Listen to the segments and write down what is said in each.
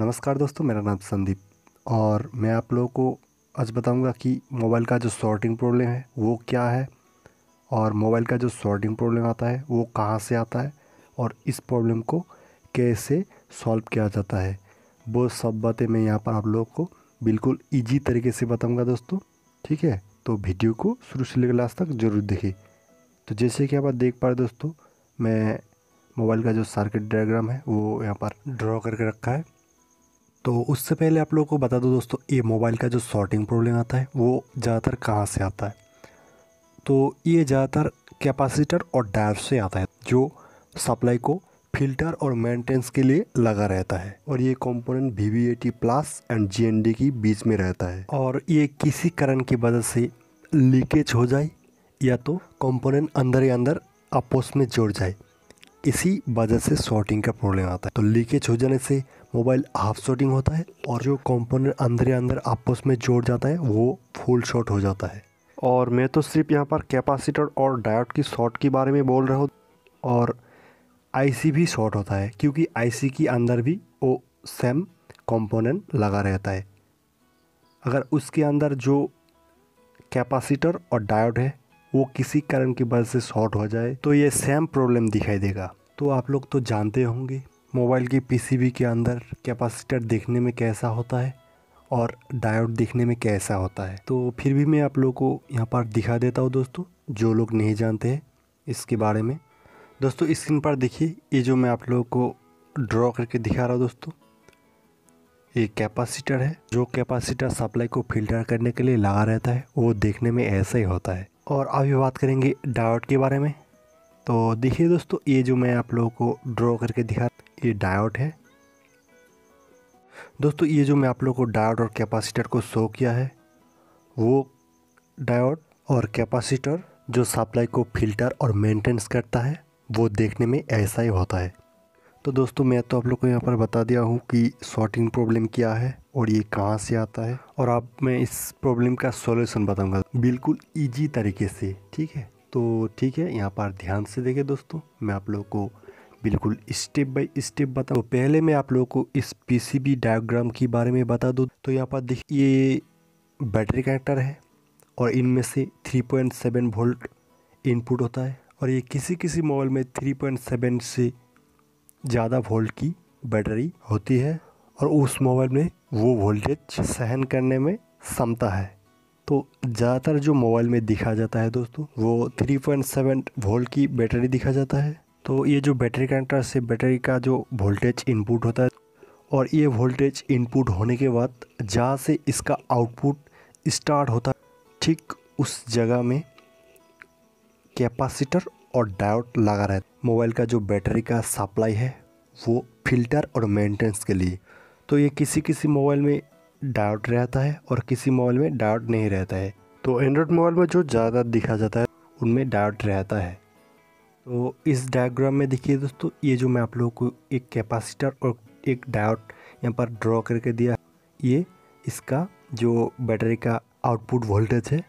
नमस्कार दोस्तों, मेरा नाम संदीप और मैं आप लोगों को आज बताऊंगा कि मोबाइल का जो सॉर्टिंग प्रॉब्लम है वो क्या है और मोबाइल का जो सॉर्टिंग प्रॉब्लम आता है वो कहाँ से आता है और इस प्रॉब्लम को कैसे सॉल्व किया जाता है। वो सब बातें मैं यहाँ पर आप लोगों को बिल्कुल इजी तरीके से बताऊंगा दोस्तों, ठीक है। तो वीडियो को शुरू से लेकर लास्ट तक ज़रूर देखिए। तो जैसे कि आप देख पा रहे दोस्तों, मैं मोबाइल का जो सर्किट डायग्राम है वो यहाँ पर ड्रॉ करके रखा है। तो उससे पहले आप लोगों को बता दो दोस्तों, ये मोबाइल का जो सॉर्टिंग प्रॉब्लम आता है वो ज़्यादातर कहाँ से आता है। तो ये ज़्यादातर कैपेसिटर और डायोड से आता है, जो सप्लाई को फिल्टर और मेंटेनेंस के लिए लगा रहता है और ये component VVAT plus and GND की बीच में रहता है। और ये किसी कारण की वजह से लीकेज हो जाए या तो कंपोनेंट अंदर ही अंदर आपस में जुड़ जाए, इसी वजह से शॉर्टिंग का प्रॉब्लम आता है। तो लीकेज हो जाने से मोबाइल हाफ शॉर्टिंग होता है और जो कंपोनेंट अंदर ही अंदर आपस में जोड़ जाता है वो फुल शॉर्ट हो जाता है। और मैं तो सिर्फ यहाँ पर कैपेसिटर और डायोड की शॉर्ट के बारे में बोल रहा हूँ। और IC भी शॉर्ट होता है क्योंकि IC के अंदर भी वो सेम कंपोनेंट लगा रहता है। अगर उसके अंदर जो कैपेसिटर और डायोड है वो किसी कारण की वजह से शॉर्ट हो जाए तो ये सेम प्रॉब्लम दिखाई देगा। तो आप लोग तो जानते होंगे मोबाइल की PCB के अंदर कैपेसिटर देखने में कैसा होता है और डायोड देखने में कैसा होता है। तो फिर भी मैं आप लोगों को यहाँ पर दिखा देता हूँ दोस्तों, जो लोग नहीं जानते हैं इसके बारे में। दोस्तों स्क्रीन पर देखिए, ये जो मैं आप लोगों को ड्रॉ करके दिखा रहा हूँ दोस्तों, ये कैपेसिटर है। जो कैपेसिटर सप्लाई को फिल्टर करने के लिए लगा रहता है वो देखने में ऐसा ही होता है। और अभी बात करेंगे डायोड के बारे में। तो देखिए दोस्तों, ये जो मैं आप लोगों को ड्रॉ करके दिखा, ये डायोड है दोस्तों। ये जो मैं आप लोगों को डायोड और कैपेसिटर को शो किया है वो डायोड और कैपेसिटर जो सप्लाई को फिल्टर और मेंटेनेंस करता है वो देखने में ऐसा ही होता है। तो दोस्तों मैं तो आप लोग को यहाँ पर बता दिया हूँ कि शॉर्टिंग प्रॉब्लम क्या है और ये कहाँ से आता है, और अब मैं इस प्रॉब्लम का सॉल्यूशन बताऊँगा बिल्कुल इजी तरीके से, ठीक है। तो ठीक है, यहाँ पर ध्यान से देखें दोस्तों, मैं आप लोग को बिल्कुल स्टेप बाय स्टेप बताऊँ। तो पहले मैं आप लोग को इस PCB डायग्राम के बारे में बता दूँ। तो यहाँ पर देखिए, ये बैटरी कनेक्टर है और इनमें से 3.7 वोल्ट इनपुट होता है और ये किसी किसी मोबाइल में 3.7 से ज़्यादा वोल्ट की बैटरी होती है और उस मोबाइल में वो वोल्टेज सहन करने में क्षमता है। तो ज़्यादातर जो मोबाइल में दिखा जाता है दोस्तों वो 3.7 वोल्ट की बैटरी दिखा जाता है। तो ये जो बैटरी कनेक्टर से बैटरी का जो वोल्टेज इनपुट होता है और ये वोल्टेज इनपुट होने के बाद जहाँ से इसका आउटपुट स्टार्ट होता है ठीक उस जगह में कैपेसिटर और डायोड लगा रहता है। मोबाइल का जो बैटरी का सप्लाई है वो फिल्टर और मेंटेनेंस के लिए। तो ये किसी किसी मोबाइल में डायोड रहता है और किसी मोबाइल में डायोड नहीं रहता है। तो एंड्रॉयड मोबाइल में जो ज़्यादा दिखा जाता है उनमें डायोड रहता है। तो इस डायग्राम में देखिए दोस्तों, ये जो मैं आप लोगों को एक कैपेसिटर और एक डायोड यहाँ पर ड्रॉ करके दिया, ये इसका जो बैटरी का आउटपुट वोल्टेज है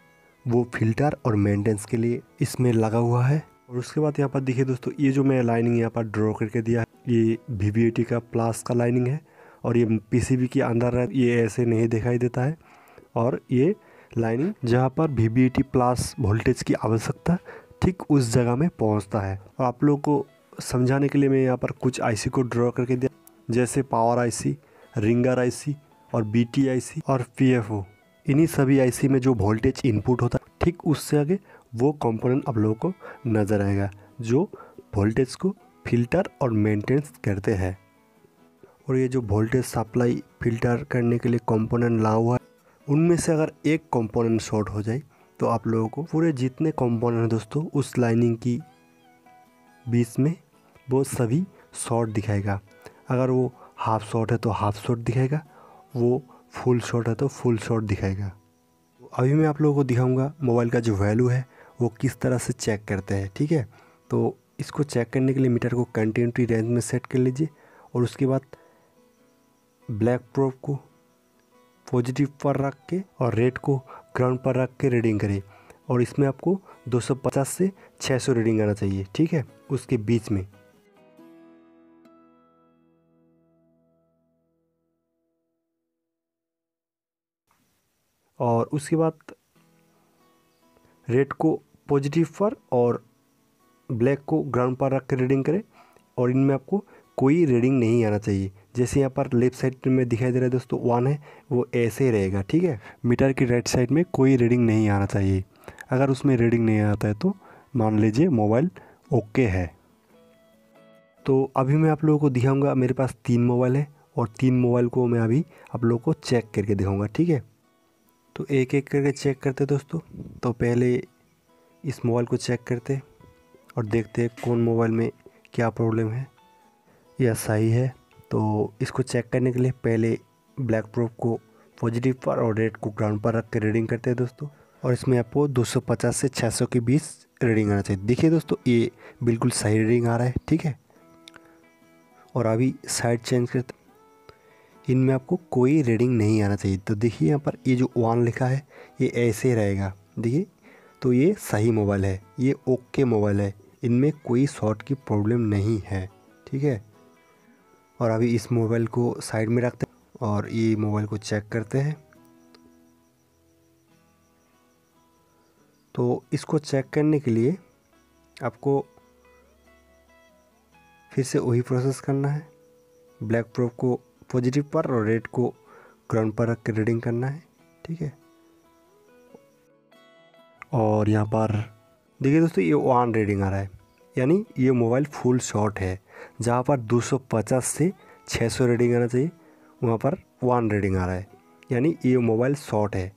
वो फिल्टर और मेंटेनेंस के लिए इसमें लगा हुआ है। और उसके बाद यहाँ पर देखिए दोस्तों, ये जो मैं लाइनिंग यहाँ पर ड्रॉ करके दिया है ये VVAT का प्लस का लाइनिंग है और ये PCB के अंदर है, ये ऐसे नहीं दिखाई देता है। और ये लाइनिंग जहाँ पर VVAT प्लस वोल्टेज की आवश्यकता ठीक उस जगह में पहुँचता है। और आप लोग को समझाने के लिए मैं यहाँ पर कुछ IC को ड्रॉ करके दिया, जैसे पावर IC, रिंगर IC और BT IC और PFO। इन्हीं सभी IC में जो वोल्टेज इनपुट होता है ठीक उससे आगे वो कंपोनेंट आप लोगों को नज़र आएगा जो वोल्टेज को फिल्टर और मेंटेनेंस करते हैं। और ये जो वोल्टेज सप्लाई फिल्टर करने के लिए कंपोनेंट ला हुआ है उनमें से अगर एक कंपोनेंट शॉर्ट हो जाए तो आप लोगों को पूरे जितने कंपोनेंट हैं दोस्तों उस लाइनिंग की बीच में वो सभी शॉर्ट दिखाएगा। अगर वो हाफ शॉर्ट है तो हाफ शॉर्ट दिखाएगा, वो फुल शॉट है तो फुल शॉट दिखाएगा। अभी मैं आप लोगों को दिखाऊंगा मोबाइल का जो वैल्यू है वो किस तरह से चेक करते हैं, ठीक है। तो इसको चेक करने के लिए मीटर को कंटिन्यूटी रेंज में सेट कर लीजिए और उसके बाद ब्लैक प्रोब को पॉजिटिव पर रख के और रेड को ग्राउंड पर रख के रीडिंग करें। और इसमें आपको 250 से 600 रीडिंग आना चाहिए, ठीक है, उसके बीच में। और उसके बाद रेड को पॉजिटिव पर और ब्लैक को ग्राउंड पर रख कर रीडिंग करें और इनमें आपको कोई रीडिंग नहीं आना चाहिए। जैसे यहाँ पर लेफ़्ट साइड में दिखाई दे रहा है दोस्तों 1 है, वो ऐसे ही रहेगा। ठीक है, मीटर की राइट साइड में कोई रीडिंग नहीं आना चाहिए। अगर उसमें रीडिंग नहीं आता है तो मान लीजिए मोबाइल ओके है। तो अभी मैं आप लोगों को दिखाऊंगा, मेरे पास 3 मोबाइल है और 3 मोबाइल को मैं अभी आप लोगों को चेक करके दिखाऊंगा। ठीक है, तो एक एक करके चेक करते दोस्तों। तो पहले इस मोबाइल को चेक करते और देखते हैं कौन मोबाइल में क्या प्रॉब्लम है या सही है। तो इसको चेक करने के लिए पहले ब्लैक प्रोब को पॉजिटिव पर और रेड को ग्राउंड पर रख कर रीडिंग करते हैं दोस्तों, और इसमें आपको 250 से 600 के बीच रीडिंग आना चाहिए। देखिए दोस्तों, ये बिल्कुल सही रीडिंग आ रहा है। ठीक है, और अभी साइड चेंज करते, इनमें आपको कोई रीडिंग नहीं आना चाहिए। तो देखिए यहाँ पर ये जो 1 लिखा है ये ऐसे रहेगा। देखिए, तो ये सही मोबाइल है, ये ओके मोबाइल है, इनमें कोई शॉर्ट की प्रॉब्लम नहीं है। ठीक है, और अभी इस मोबाइल को साइड में रखते हैं और ये मोबाइल को चेक करते हैं। तो इसको चेक करने के लिए आपको फिर से वही प्रोसेस करना है, ब्लैक प्रोब को पॉजिटिव पर और रेड को ग्राउंड पर रख कर रीडिंग करना है। ठीक है, और यहाँ पर देखिए दोस्तों ये 1 रीडिंग आ रहा है, यानी ये मोबाइल फुल शॉट है। जहाँ पर 250 से 600 रीडिंग आना चाहिए वहाँ पर 1 रीडिंग आ रहा है, यानी ये मोबाइल शॉट है।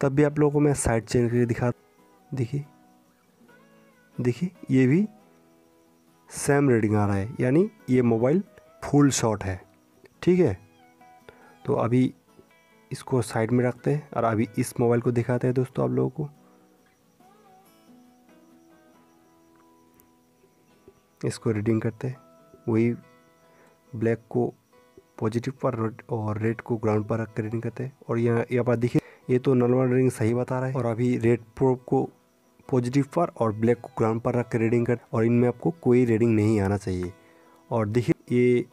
तब भी आप लोगों को मैं साइड चेंज करके दिखा, देखिए ये भी सेम रीडिंग आ रहा है, यानी ये मोबाइल फुल शॉट है। ठीक है, तो अभी इसको साइड में रखते हैं और अभी इस मोबाइल को दिखाते हैं दोस्तों आप लोगों को। इसको रीडिंग करते हैं, वही ब्लैक को पॉजिटिव पर और रेड को ग्राउंड पर रख कर रीडिंग करते हैं। और यहाँ पर देखिए, ये तो नॉर्मल रीडिंग सही बता रहा है। और अभी रेड प्रोब को पॉजिटिव पर और ब्लैक को ग्राउंड पर रख कर रीडिंग कर, और इनमें आपको कोई रीडिंग नहीं आना चाहिए। और देखिए, ये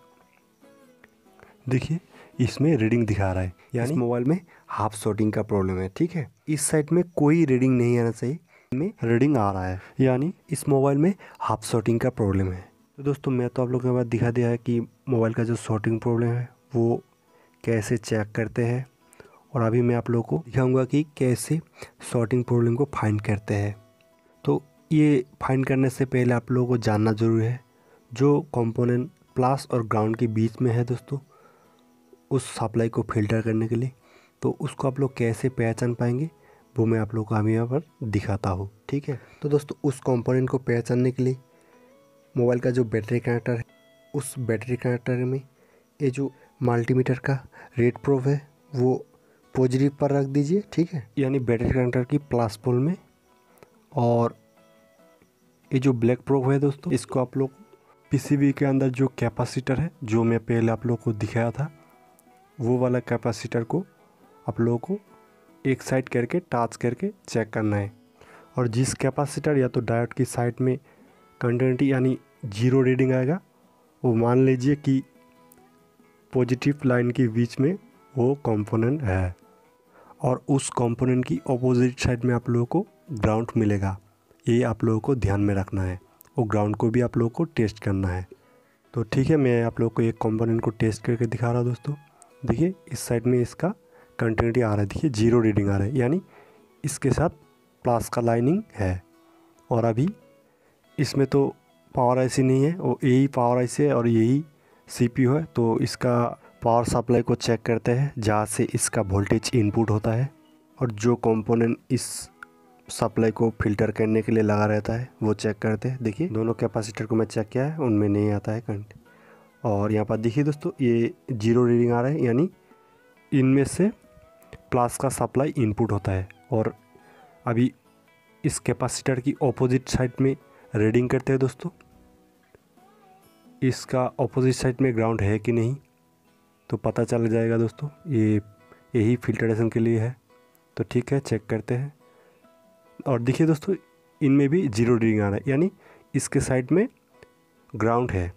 देखिए इसमें रीडिंग दिखा रहा है, यानी मोबाइल में हाफ शॉटिंग का प्रॉब्लम है। ठीक है, इस साइड में कोई रीडिंग नहीं आना चाहिए, में रीडिंग आ रहा है, यानी इस मोबाइल में हाफ शॉटिंग का प्रॉब्लम है। तो दोस्तों मैं तो आप लोगों के बाद दिखा दिया है कि मोबाइल का जो शॉटिंग प्रॉब्लम है वो कैसे चेक करते हैं, और अभी मैं आप लोगों को दिखाऊंगा कि कैसे शॉटिंग प्रॉब्लम को फाइंड करते हैं। तो ये फाइंड करने से पहले आप लोगों को जानना जरूरी है जो कंपोनेंट प्लस और ग्राउंड के बीच में है दोस्तों, उस सप्लाई को फिल्टर करने के लिए। तो उसको आप लोग कैसे पहचान पाएंगे वो मैं आप लोगों को अभी यहाँ पर दिखाता हूँ। ठीक है, तो दोस्तों उस कंपोनेंट को पहचानने के लिए मोबाइल का जो बैटरी कनेक्टर है, उस बैटरी कनेक्टर में ये जो मल्टीमीटर का रेड प्रोब है वो पॉजिटिव पर रख दीजिए। ठीक है, यानी बैटरी कनेक्टर की प्लस पोल में, और ये जो ब्लैक प्रोब है दोस्तों इसको आप लोग पीसीबी के अंदर जो कैपेसिटर है, जो मैं पहले आप लोगों को दिखाया था, वो वाला कैपेसिटर को आप लोगों को एक साइड करके टच करके चेक करना है। और जिस कैपेसिटर या तो डायोड की साइड में कंटिन्यूटी यानी 0 रीडिंग आएगा, वो मान लीजिए कि पॉजिटिव लाइन के बीच में वो कंपोनेंट है, और उस कंपोनेंट की अपोजिट साइड में आप लोगों को ग्राउंड मिलेगा। ये आप लोगों को ध्यान में रखना है, और ग्राउंड को भी आप लोगों को टेस्ट करना है। तो ठीक है, मैं आप लोगों को एक कंपोनेंट को टेस्ट करके दिखा रहा हूँ दोस्तों। देखिए इस साइड में इसका कंटिन्यूटी आ रहा है, देखिए 0 रीडिंग आ रहा है, यानी इसके साथ प्लस का लाइनिंग है। और अभी इसमें तो पावर आईसी नहीं है, और यही पावर आईसी है और यही सीपीयू है। तो इसका पावर सप्लाई को चेक करते हैं जहाँ से इसका वोल्टेज इनपुट होता है, और जो कंपोनेंट इस सप्लाई को फिल्टर करने के लिए लगा रहता है वो चेक करते हैं। देखिए दोनों कैपेसिटर को मैं चेक किया है, उनमें नहीं आता है करंट। और यहाँ पर देखिए दोस्तों ये 0 रीडिंग आ रहा है, यानी इनमें से प्लस का सप्लाई इनपुट होता है। और अभी इस कैपेसिटर की ऑपोजिट साइड में रीडिंग करते हैं दोस्तों, इसका ऑपोजिट साइड में ग्राउंड है कि नहीं तो पता चल जाएगा दोस्तों, ये यही फिल्ट्रेशन के लिए है। तो ठीक है, चेक करते हैं। और देखिए दोस्तों इनमें भी 0 रीडिंग आ रहा है, यानी इसके साइड में ग्राउंड है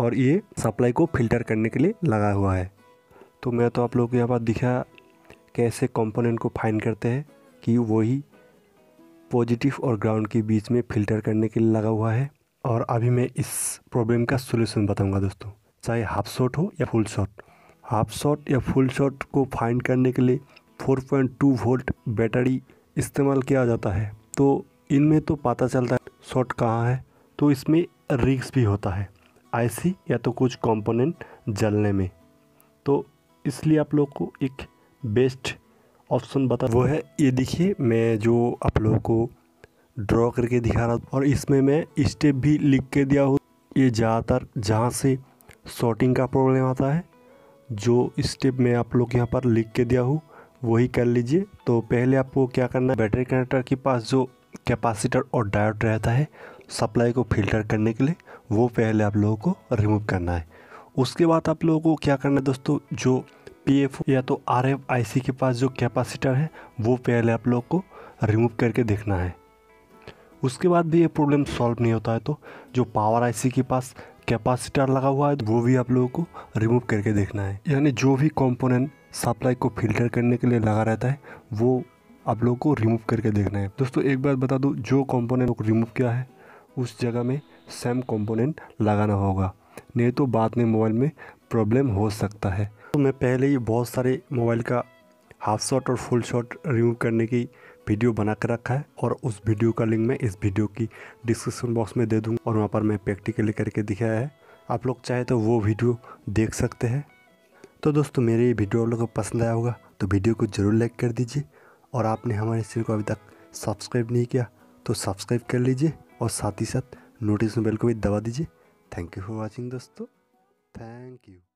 और ये सप्लाई को फिल्टर करने के लिए लगा हुआ है। तो मैं तो आप लोगों को यहाँ पर दिखा कैसे कंपोनेंट को फाइंड करते हैं कि वही पॉजिटिव और ग्राउंड के बीच में फ़िल्टर करने के लिए लगा हुआ है। और अभी मैं इस प्रॉब्लम का सलूशन बताऊंगा दोस्तों, चाहे हाफ शॉट हो या फुल शॉट। हाफ शॉट या फुल शॉट को फाइंड करने के लिए 4.2 वोल्ट बैटरी इस्तेमाल किया जाता है। तो इनमें तो पता चलता है शॉट कहाँ है, तो इसमें रिस्क भी होता है आईसी या तो कुछ कंपोनेंट जलने में। तो इसलिए आप लोग को एक बेस्ट ऑप्शन बता वो है, ये देखिए मैं जो आप लोगों को ड्रॉ करके दिखा रहा हूँ और इसमें मैं स्टेप भी लिख के दिया हूँ। ये ज़्यादातर जहाँ से शॉर्टिंग का प्रॉब्लम आता है, जो स्टेप मैं आप लोग यहाँ पर लिख के दिया हूँ वही कर लीजिए। तो पहले आपको क्या करना है, बैटरी कनेक्टर के पास जो कैपेसिटर और डायोड रहता है सप्लाई को फिल्टर करने के लिए, वो पहले आप लोगों को रिमूव करना है। उसके बाद आप लोगों को क्या करना है दोस्तों, जो पीएफ या तो आरएफ आईसी के पास जो कैपेसिटर है वो पहले आप लोगों को रिमूव करके देखना है। उसके बाद भी ये प्रॉब्लम सॉल्व नहीं होता है तो जो पावर आईसी के पास कैपेसिटर लगा हुआ है वो भी आप लोगों को रिमूव करके देखना है। यानी जो भी कंपोनेंट सप्लाई को फिल्टर करने के लिए लगा रहता है वो आप लोगों को रिमूव करके देखना है। दोस्तों एक बात बता दूं, जो कंपोनेंट को रिमूव किया है उस जगह में सेम कंपोनेंट लगाना होगा, नहीं तो बाद में मोबाइल में प्रॉब्लम हो सकता है। तो मैं पहले ही बहुत सारे मोबाइल का हाफ शॉट और फुल शॉट रिमूव करने की वीडियो बना कर रखा है और उस वीडियो का लिंक मैं इस वीडियो की डिस्क्रिप्शन बॉक्स में दे दूँगा और वहाँ पर मैं प्रैक्टिकली करके दिखाया है, आप लोग चाहे तो वो वीडियो देख सकते हैं। तो दोस्तों मेरे ये वीडियो आप लोगों को पसंद आया होगा तो वीडियो को ज़रूर लाइक कर दीजिए, और आपने हमारे चैनल को अभी तक सब्सक्राइब नहीं किया तो सब्सक्राइब कर लीजिए और साथ ही साथ नोटिफिकेशन बेल को भी दबा दीजिए। थैंक यू फॉर वॉचिंग दोस्तों, थैंक यू।